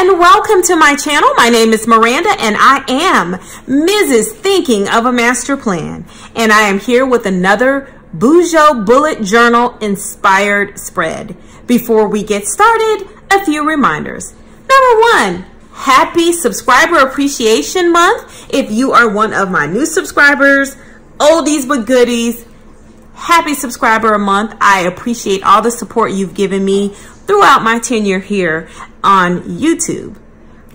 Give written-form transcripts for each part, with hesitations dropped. and welcome to my channel. My name is Miranda and I am Mrs. Thinking of a Master Plan, and I am here with another Bujo bullet journal inspired spread. Before we get started, a few reminders. Number one, happy Subscriber Appreciation Month. If you are one of my new subscribers, oldies but goodies, happy Subscriber Month. I appreciate all the support you've given me throughout my tenure here on YouTube.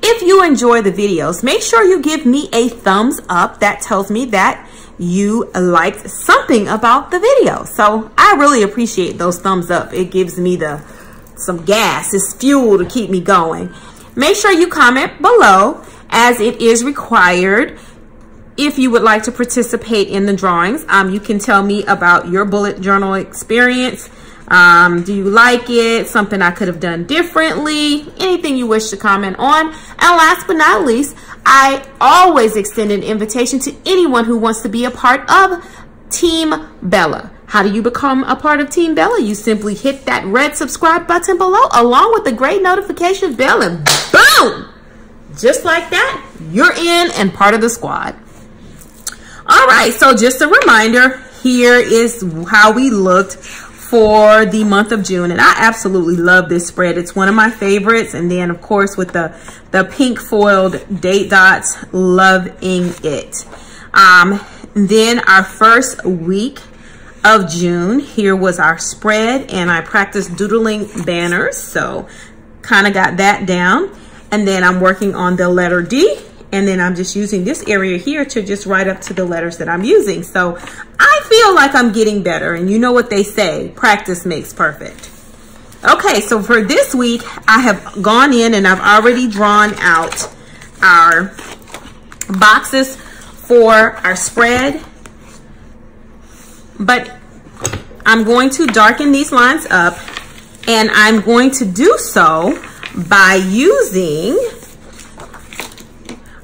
If you enjoy the videos, make sure you give me a thumbs up. That tells me that you liked something about the video. So I really appreciate those thumbs up. It gives me some gas. It's fuel to keep me going. Make sure you comment below, as it is required, if you would like to participate in the drawings. You can tell me about your bullet journal experience. Do you like it? Something I could have done differently? Anything you wish to comment on. And last but not least, I always extend an invitation to anyone who wants to be a part of Team Bella. How do you become a part of Team Bella? You simply hit that red subscribe button below along with the great notification bell, and boom! Just like that, you're in and part of the squad. All right, so just a reminder, here is how we looked for the month of June, and I absolutely love this spread. It's one of my favorites, and then of course with the pink foiled date dots, loving it. Then our first week of June, here was our spread, and I practiced doodling banners, so kind of got that down. And then I'm working on the letter D, and then I'm just using this area here to just write up to the letters that I'm using. So I feel like I'm getting better, and you know what they say, practice makes perfect. Okay, so for this week, I have gone in and I've already drawn out our boxes for our spread, but I'm going to darken these lines up, and I'm going to do so by using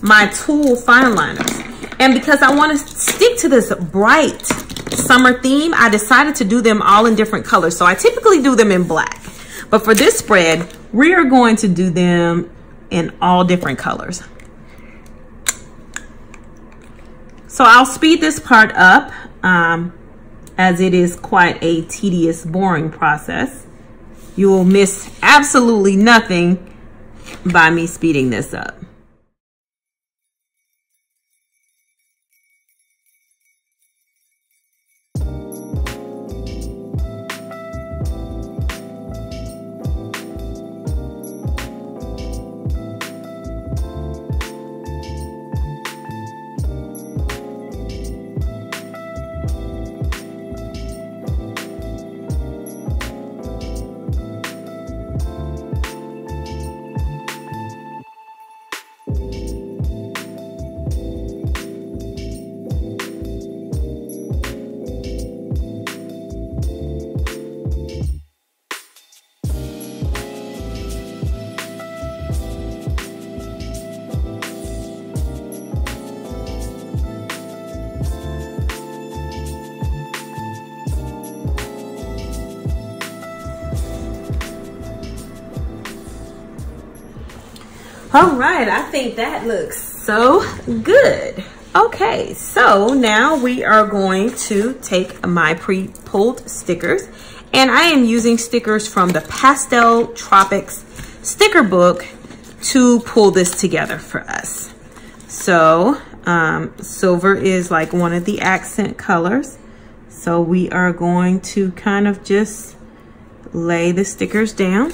my tool fine liners. And because I want to stick to this bright summer theme, I decided to do them all in different colors. So I typically do them in black, but for this spread, we are going to do them in all different colors. So I'll speed this part up as it is quite a tedious, boring process. You will miss absolutely nothing by me speeding this up. All right, I think that looks so good. Okay, so now we are going to take my pre-pulled stickers, and I am using stickers from the Pastel Tropics sticker book to pull this together for us. So silver is like one of the accent colors. So we are going to kind of just lay the stickers down.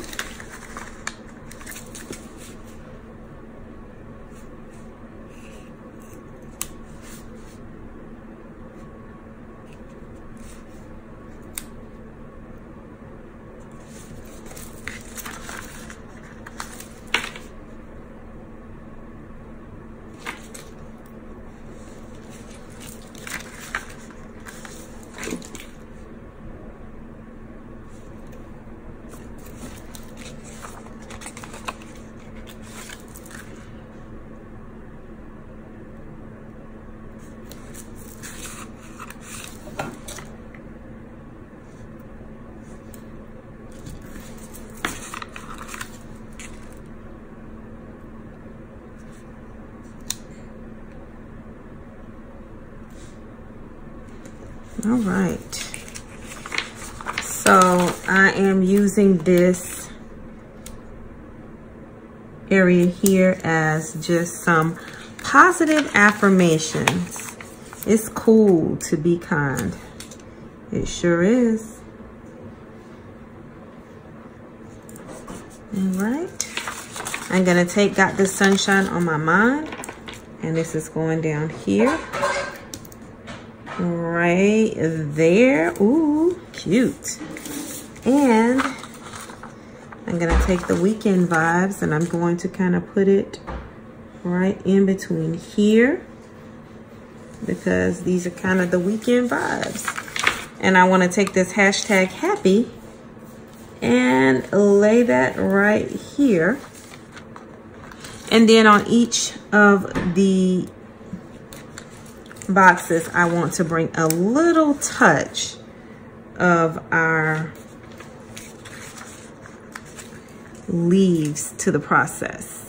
All right. So I am using this area here as just some positive affirmations. It's cool to be kind. It sure is. All right. I'm gonna take Got This Sunshine on My Mind, and this is going down here. Right there. Ooh, cute. And I'm gonna take the Weekend Vibes, and I'm going to kind of put it right in between here, because these are kind of the weekend vibes. And I want to take this hashtag happy and lay that right here. And then on each of the boxes, I want to bring a little touch of our leaves to the process.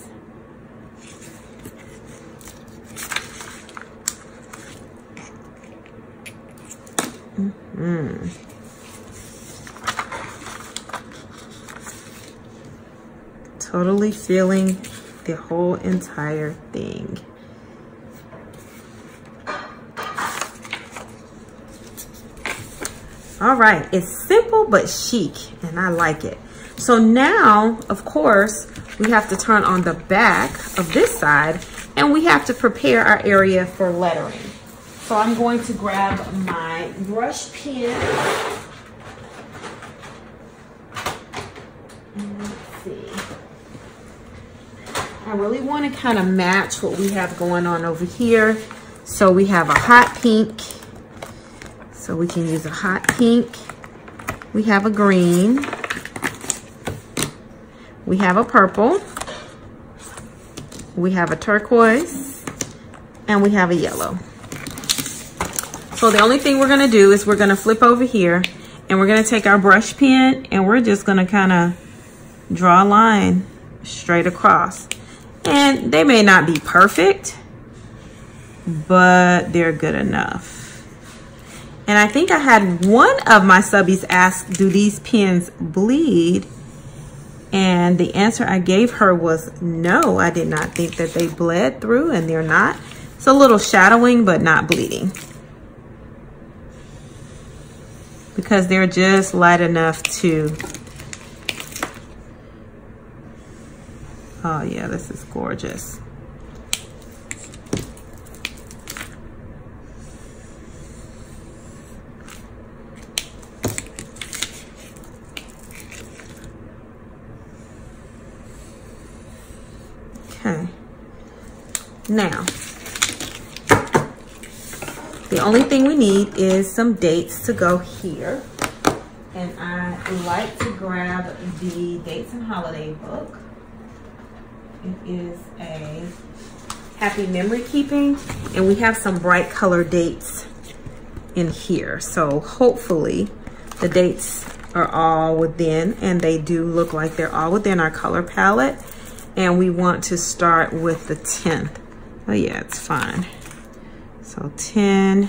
Mm. Totally feeling the whole entire thing. All right, it's simple but chic, and I like it. So now, of course, we have to turn on the back of this side, and we have to prepare our area for lettering. So I'm going to grab my brush pen. And let's see. I really want to kind of match what we have going on over here. So we have a hot pink. So we can use a hot pink. We have a green. We have a purple. We have a turquoise. And we have a yellow. So the only thing we're gonna do is we're gonna flip over here, and we're gonna take our brush pen, and we're just gonna kinda draw a line straight across. And they may not be perfect, but they're good enough. And I think I had one of my subbies ask, do these pens bleed? And the answer I gave her was no, I did not think that they bled through, and they're not. It's a little shadowing, but not bleeding, because they're just light enough to, oh yeah, this is gorgeous. Okay, now, the only thing we need is some dates to go here. And I like to grab the Dates and Holiday book. It is a Happy Memory Keeping, and we have some bright color dates in here. So hopefully the dates are all within, and they do look like they're all within our color palette. And we want to start with the 10th. Oh yeah, it's fine. So 10,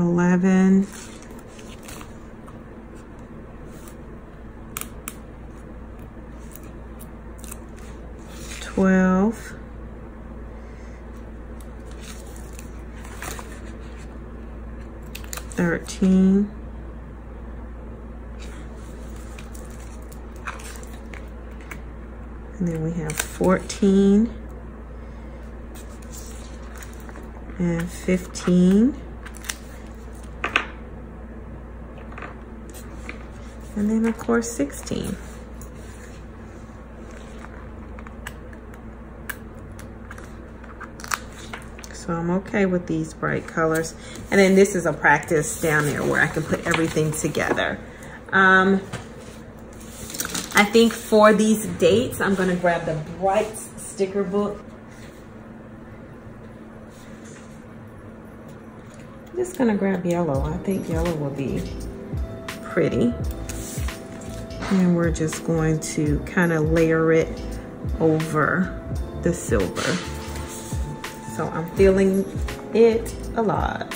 – 11, – 12, – 13, – 14 and 15, and then of course 16. So I'm okay with these bright colors, and then this is a practice down there where I can put everything together. I think for these dates, I'm gonna grab the bright sticker book. I'm just gonna grab yellow. I think yellow will be pretty. And we're just going to kind of layer it over the silver. So I'm feeling it a lot.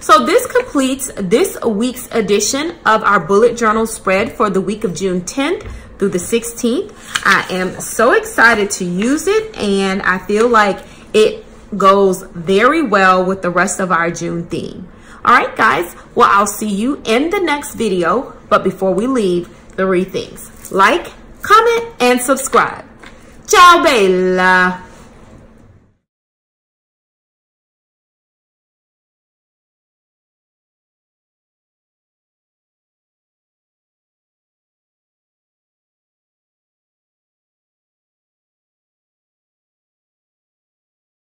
So this completes this week's edition of our bullet journal spread for the week of June 10th through the 16th. I am so excited to use it, and I feel like it goes very well with the rest of our June theme. All right, guys. Well, I'll see you in the next video. But before we leave, three things. Like, comment, and subscribe. Ciao, Bella.